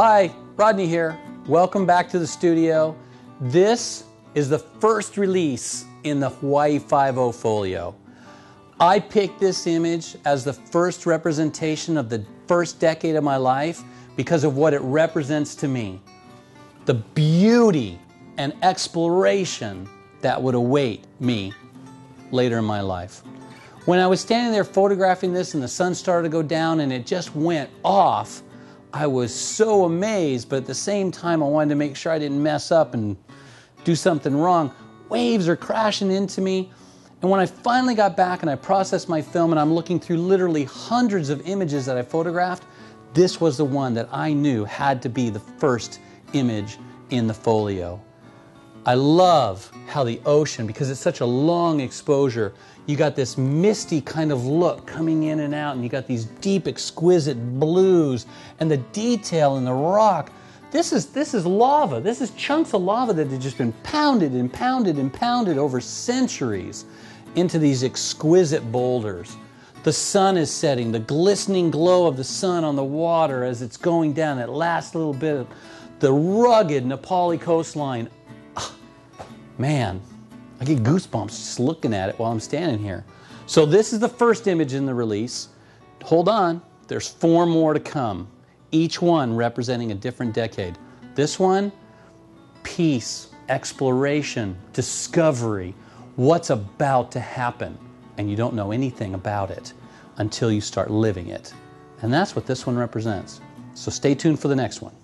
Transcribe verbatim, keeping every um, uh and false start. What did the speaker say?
Hi, Rodney here. Welcome back to the studio. This is the first release in the Hawaii Five Oh! Folio. I picked this image as the first representation of the first decade of my life because of what it represents to me. The beauty and exploration that would await me later in my life. When I was standing there photographing this and the sun started to go down and it just went off, I was so amazed, but at the same time I wanted to make sure I didn't mess up and do something wrong. Waves are crashing into me. And when I finally got back and I processed my film and I'm looking through literally hundreds of images that I photographed, this was the one that I knew had to be the first image in the folio. I love how the ocean, because it's such a long exposure, you got this misty kind of look coming in and out, and you got these deep, exquisite blues, and the detail in the rock. This is, this is lava. This is chunks of lava that have just been pounded and pounded and pounded over centuries into these exquisite boulders. The sun is setting, the glistening glow of the sun on the water as it's going down, that last little bit of the rugged Na Pali coastline. Man, I get goosebumps just looking at it while I'm standing here. So this is the first image in the release. Hold on, there's four more to come, each one representing a different decade. This one, peace, exploration, discovery, what's about to happen, and you don't know anything about it until you start living it. And that's what this one represents. So stay tuned for the next one.